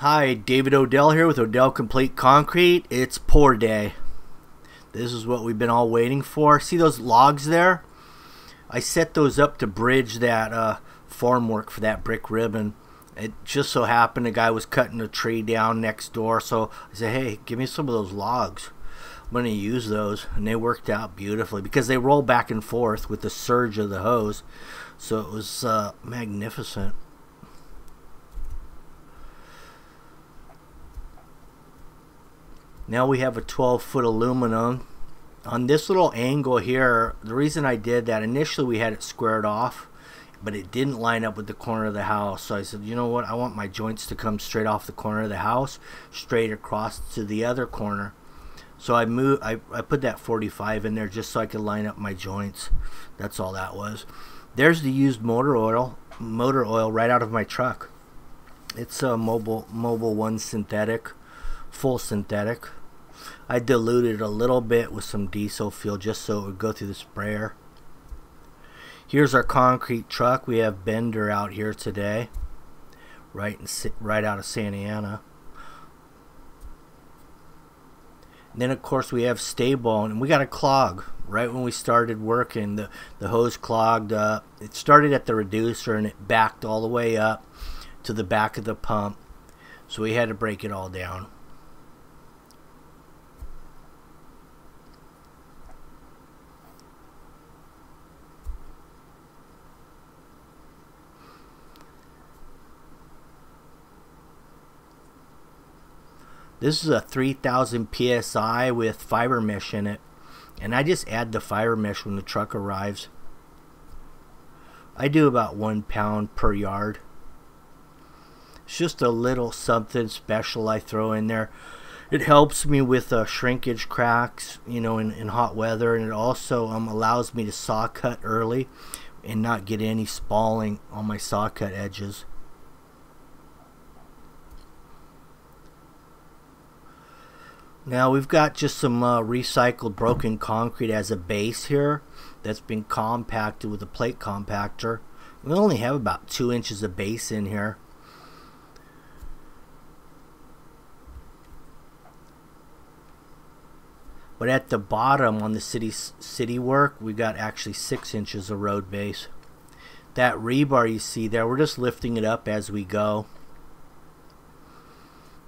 Hi, David Odell here with Odell Complete Concrete. It's pour day. This is what we've been all waiting for. See those logs there? I set those up to bridge that formwork for that brick ribbon. It just so happened a guy was cutting a tree down next door, so I said, hey, give me some of those logs. I'm going to use those, and they worked out beautifully because they roll back and forth with the surge of the hose, so it was magnificent. Now we have a 12-foot aluminum. On this little angle here, the reason I did that, initially we had it squared off, but it didn't line up with the corner of the house. So I said, you know what, I want my joints to come straight off the corner of the house, straight across to the other corner. So I put that 45 in there just so I could line up my joints. That's all that was. There's the used motor oil right out of my truck. It's a Mobile 1 synthetic, full synthetic. I diluted a little bit with some diesel fuel just so it would go through the sprayer. Here's our concrete truck. We have Bender out here today, right out of Santa Ana. And then of course we have stable, and we got a clog right when we started working. The hose clogged up. It started at the reducer and it backed all the way up to the back of the pump, so we had to break it all down. This is a 3,000 PSI with fiber mesh in it, and I just add the fiber mesh when the truck arrives. I do about 1 pound per yard. It's just a little something special I throw in there. It helps me with shrinkage cracks, you know, in hot weather, and it also allows me to saw cut early and not get any spalling on my saw cut edges. Now we've got just some recycled broken concrete as a base here that's been compacted with a plate compactor. We only have about 2 inches of base in here. But at the bottom on the city work, we got actually 6 inches of road base. That rebar you see there, we're just lifting it up as we go.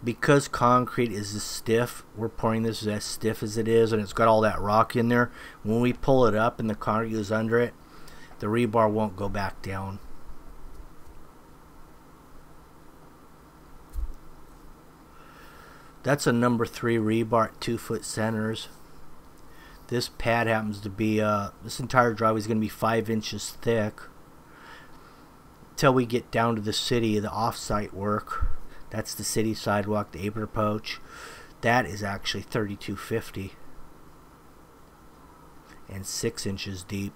Because concrete is as stiff, we're pouring this as stiff as it is, and it's got all that rock in there. When we pull it up and the concrete goes under it, the rebar won't go back down. That's a number 3 rebar at 2 foot centers. This pad happens to be, this entire driveway is going to be 5 inches thick. Until we get down to the city, the off-site work. That's the city sidewalk, the apron approach. That is actually 3250 and 6 inches deep.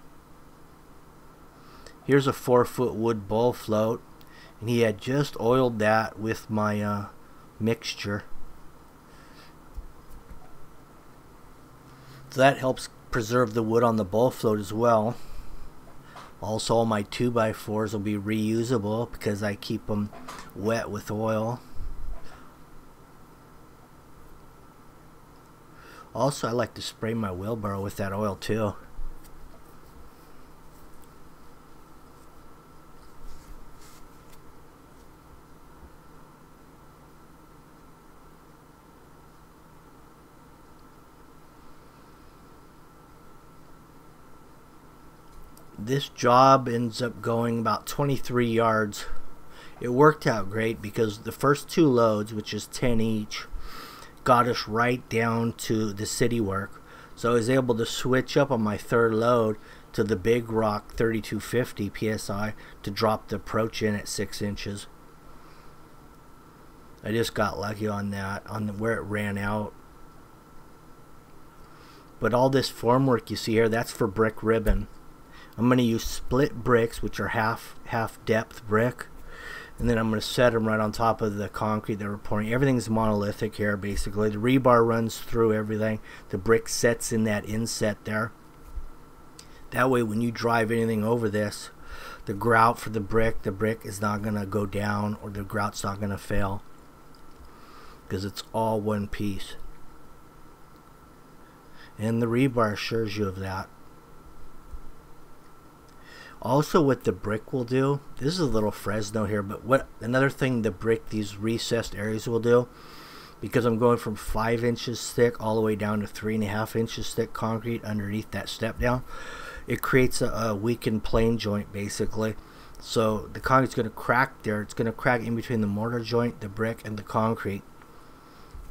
Here's a 4 foot wood bowl float, and he had just oiled that with my mixture. So that helps preserve the wood on the bowl float as well. Also, my 2x4s will be reusable because I keep them wet with oil. Also, I like to spray my wheelbarrow with that oil too. This job ends up going about 23 yards. It worked out great because the first 2 loads, which is 10 each, got us right down to the city work. So I was able to switch up on my 3rd load to the big rock 3250 PSI to drop the approach in at 6 inches. I just got lucky on that, where it ran out. But all this formwork you see here, that's for brick ribbon. I'm going to use split bricks, which are half depth brick, and then I'm going to set them right on top of the concrete that we're pouring. Everything's monolithic here, basically. The rebar runs through everything. The brick sets in that inset there. That way, when you drive anything over this, the grout for the brick is not going to go down, or the grout's not going to fail. because it's all one piece. And the rebar assures you of that. Also, what the brick will do, this is a little Fresno here, but what another thing the brick, these recessed areas will do, because I'm going from 5 inches thick all the way down to 3.5 inches thick concrete underneath that step down, it creates a weakened plane joint basically. So the concrete's going to crack there. It's going to crack in between the mortar joint, the brick, and the concrete,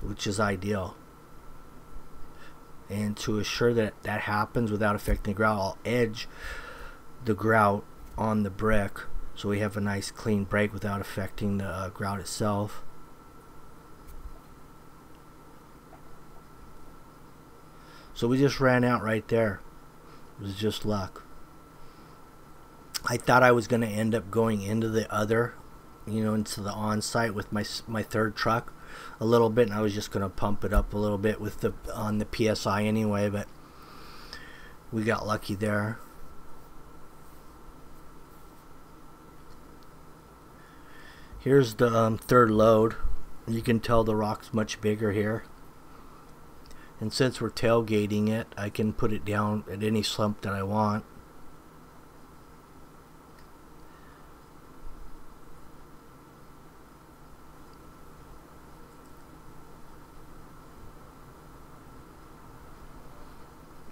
which is ideal. And to assure that that happens without affecting the grout, I'll edge the grout on the brick so we have a nice clean break without affecting the grout itself. So we just ran out right there. It was just luck. I thought I was going to end up going into the other, you know, into the on-site with my third truck a little bit, and I was just going to pump it up a little bit with the on the PSI anyway, but we got lucky there. Here's the third load. You can tell the rock's much bigger here. And since we're tailgating it, I can put it down at any slump that I want.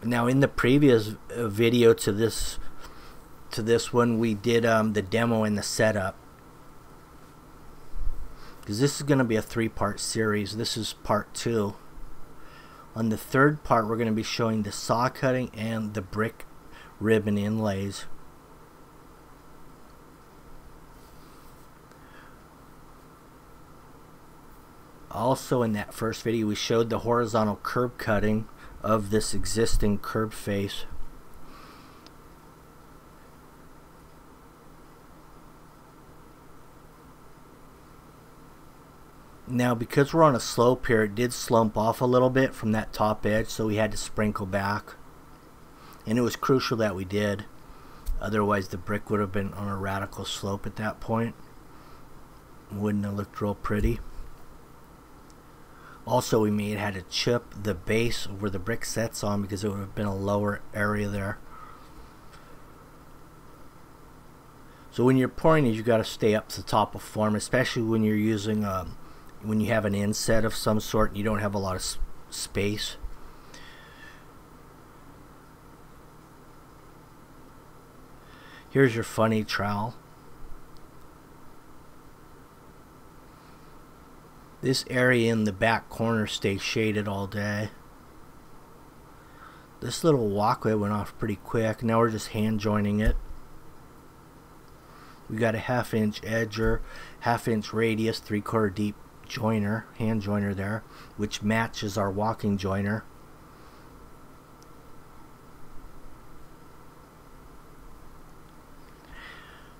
Now, in the previous video to this one, we did the demo and the setup. Because this is going to be a three-part series. This is part two. On the third part, we're going to be showing the saw cutting and the brick ribbon inlays. Also, in that first video, we showed the horizontal curb cutting of this existing curb face. Now, because we're on a slope here, it did slump off a little bit from that top edge, so we had to sprinkle back. And it was crucial that we did. Otherwise, the brick would have been on a radical slope at that point. Wouldn't have looked real pretty. Also, we may have had to chip the base where the brick sets on because it would have been a lower area there. So when you're pouring these, you've got to stay up to the top of form, especially when you're using when you have an inset of some sort and you don't have a lot of space. Here's your funny trowel. This area in the back corner stays shaded all day. This little walkway went off pretty quick. Now we're just hand joining it. We got a 1/2 inch edger, 1/2 inch radius, 3/4 deep joiner, hand joiner there, which matches our walking joiner.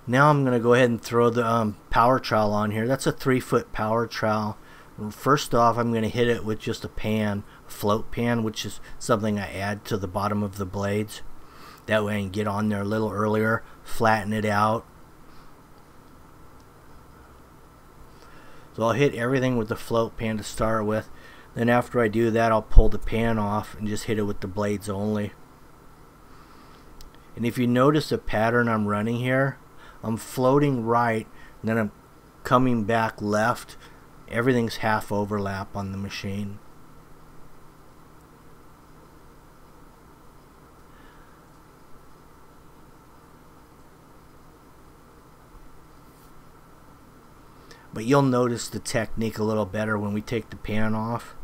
Now I'm going to go ahead and throw the power trowel on here. That's a 3-foot power trowel. First off, I'm going to hit it with just a pan, a float pan, which is something I add to the bottom of the blades. That way I can get on there a little earlier, flatten it out. So I'll hit everything with the float pan to start with. Then after I do that, I'll pull the pan off and just hit it with the blades only. And if you notice the pattern I'm running here, I'm floating right, and then I'm coming back left. Everything's half overlap on the machine. But you'll notice the technique a little better when we take the pan off.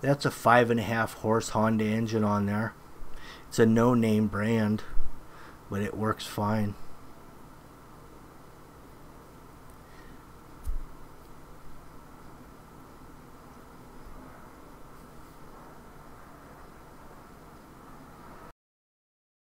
That's a 5.5 horse Honda engine on there. It's a no-name brand, but it works fine.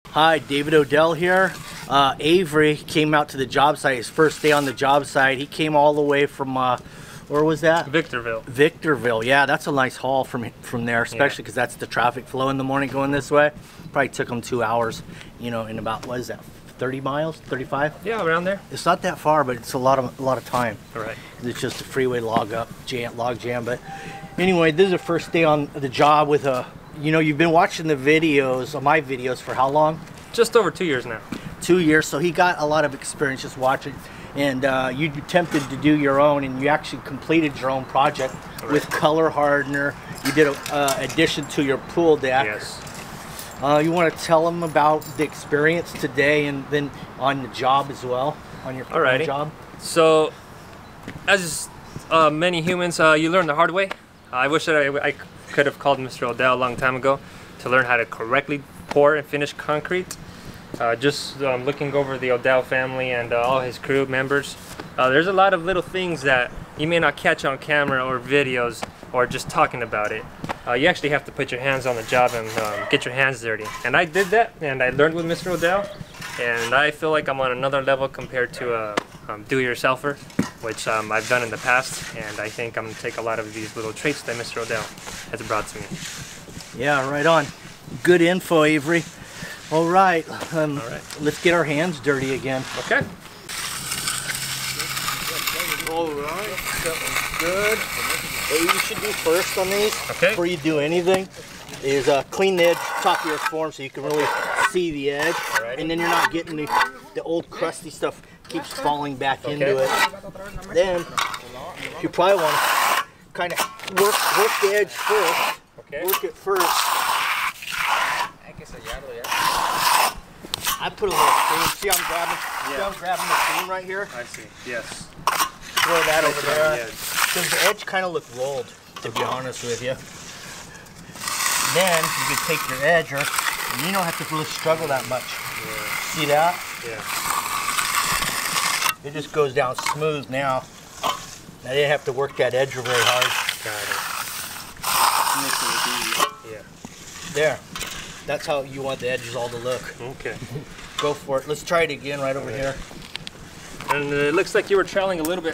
Hi, David Odell here. Avery came out to the job site, his first day on the job site. He came all the way from, where was that? Victorville. Victorville, yeah, that's a nice haul from there, especially because that's the traffic flow in the morning going this way. Probably took them 2 hours, you know, in about, what is that, 30 miles, 35? Yeah, around there. It's not that far, but it's a lot of time. Right. It's just a freeway log jam. But anyway, this is the first day on the job with a, you know, you've been watching the videos, my videos, for how long? Just over 2 years now. 2 years, so he got a lot of experience just watching. And you attempted to do your own, and you actually completed your own project with Color Hardener. You did an addition to your pool deck. Yes. You want to tell them about the experience today and then on the job as well, on your job? So, as many humans, you learn the hard way. I wish that I could have called Mr. Odell a long time ago to learn how to correctly pour and finish concrete. Just looking over the Odell family and all his crew members, there's a lot of little things that you may not catch on camera or videos or just talking about it. You actually have to put your hands on the job and get your hands dirty. And I did that, and I learned with Mr. Odell, and I feel like I'm on another level compared to a do-it-yourselfer, which I've done in the past, and I think I'm going to take a lot of these little traits that Mr. Odell has brought to me. Yeah, right on. Good info, Avery. All right, let's get our hands dirty again. Okay. All right, that one's good. What you should do first on these, before you do anything, is clean the edge, top of your form, so you can really see the edge. And then you're not getting the old crusty stuff keeps falling back into it. Then you probably want to kind of work the edge first. Work it first. I put a little steam. See, I'm grabbing. Yeah. See, I'm grabbing the steam right here. I see. Yes. Throw that over there. Because the edge kind of looked rolled, to be honest with you. Then you could take your edger, and you don't have to really struggle that much. Yeah. See that? Yeah. It just goes down smooth now. I didn't have to work that edger very hard. Got it. Yeah. There. That's how you want the edges all to look. Okay. Go for it. Let's try it again right over here. And it looks like you were troweling a little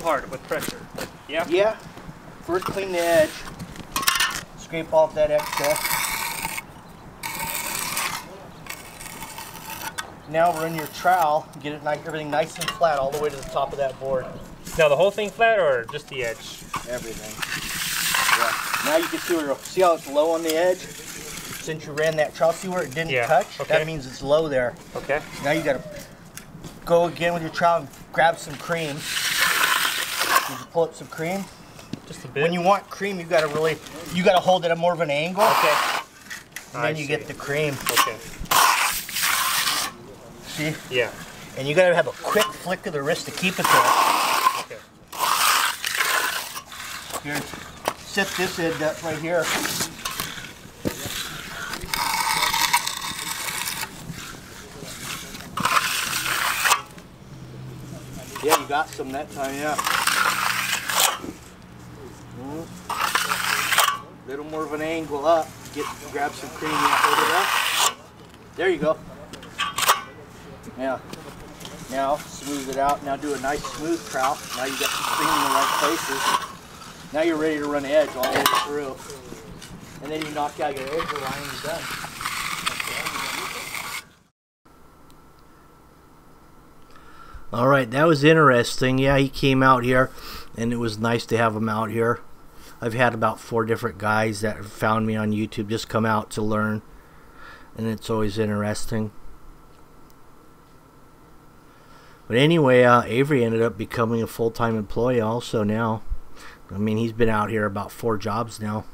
hard with pressure. Yeah? Yeah. First clean the edge. Scrape off that excess. Now we're in your trowel. Get it everything nice and flat all the way to the top of that board. Now the whole thing flat or just the edge? Everything. Yeah. Now you can see see how it's low on the edge? Since you ran that trowel, see where it didn't touch? That means it's low there. Okay. Now you gotta go again with your trowel and grab some cream. You can pull up some cream. Just a bit. When you want cream, you gotta hold it at more of an angle. Okay. And then you get the cream. Okay. See? Yeah. And you gotta have a quick flick of the wrist to keep it there. Okay. Here, set this end up right here. Yeah, you got some that time, yeah. A little more of an angle up. Grab some cream and hold it up. There you go. Yeah. Now, smooth it out. Now do a nice smooth trowel. Now you got some cream in the right places. Now you're ready to run the edge all the way through. And then you knock out your edge line and you're done. All right, that was interesting. Yeah, he came out here, and it was nice to have him out here. I've had about 4 different guys that found me on YouTube just come out to learn, and it's always interesting. But anyway, Avery ended up becoming a full-time employee also now. I mean, he's been out here about 4 jobs now,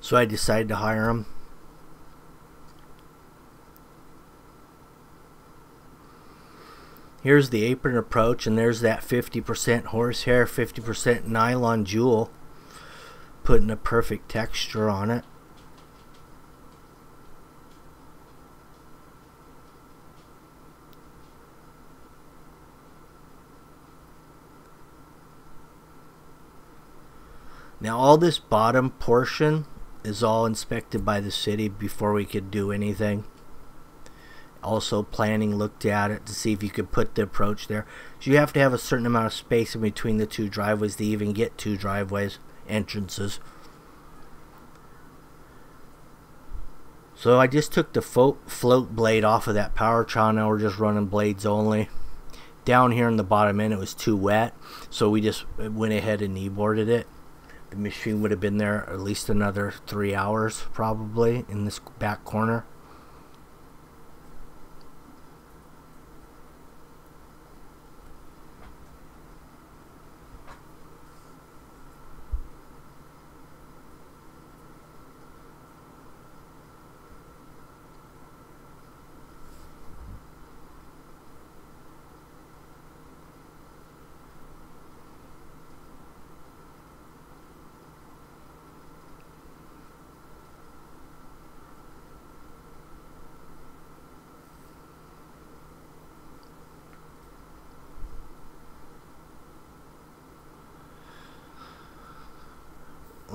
so I decided to hire him. Here's the apron approach, and there's that 50% horsehair, 50% nylon jewel, putting a perfect texture on it. Now all this bottom portion is all inspected by the city before we could do anything. Also planning looked at it to see if you could put the approach there. So you have to have a certain amount of space in between the 2 driveways to even get 2 driveways entrances. So I just took the float blade off of that power trowel. Now we're just running blades only. Down here in the bottom end it was too wet, so we just went ahead and kneeboarded it. The machine would have been there at least another 3 hours probably in this back corner.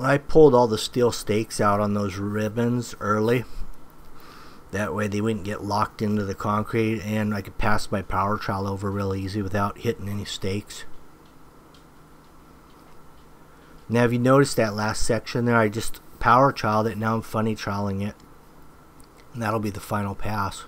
I pulled all the steel stakes out on those ribbons early, that way they wouldn't get locked into the concrete and I could pass my power trowel over real easy without hitting any stakes. Now if you notice that last section there, I just power troweled it. Now I'm funny troweling it, and that'll be the final pass.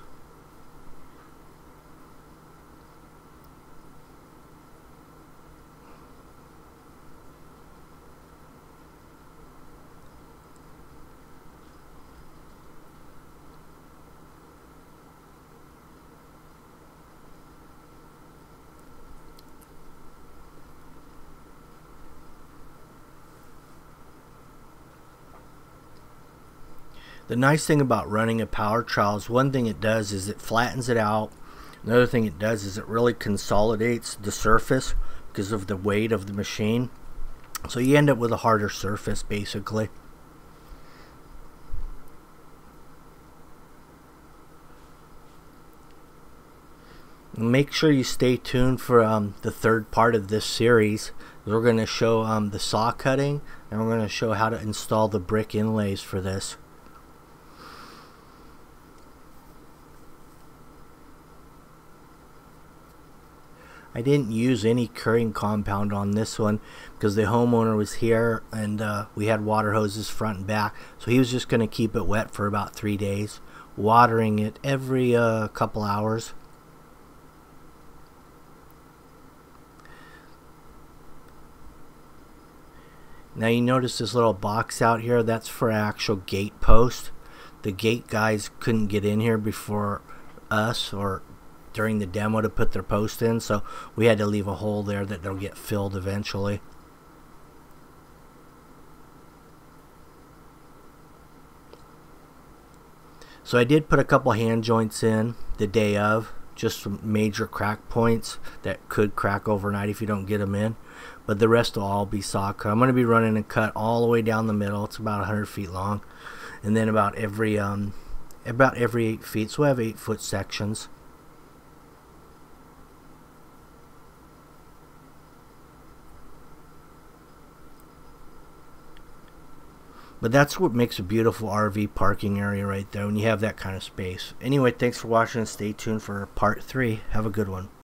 The nice thing about running a power trowel is one thing it does is it flattens it out. Another thing it does is it really consolidates the surface because of the weight of the machine. So you end up with a harder surface basically. Make sure you stay tuned for the third part of this series. We're going to show the saw cutting, and we're going to show how to install the brick inlays for this. I didn't use any curing compound on this one because the homeowner was here, and we had water hoses front and back, so he was just going to keep it wet for about 3 days, watering it every couple hours. Now you notice this little box out here, that's for an actual gate post. The gate guys couldn't get in here before us or during the demo to put their post in, so we had to leave a hole there that they'll get filled eventually. So I did put a couple hand joints in the day of, just some major crack points that could crack overnight if you don't get them in, but the rest will all be saw cut. I'm going to be running a cut all the way down the middle. It's about 100 feet long, and then about every 8 feet, so I have 8-foot sections. But that's what makes a beautiful RV parking area right there, when you have that kind of space. Anyway, thanks for watching and stay tuned for part 3. Have a good one.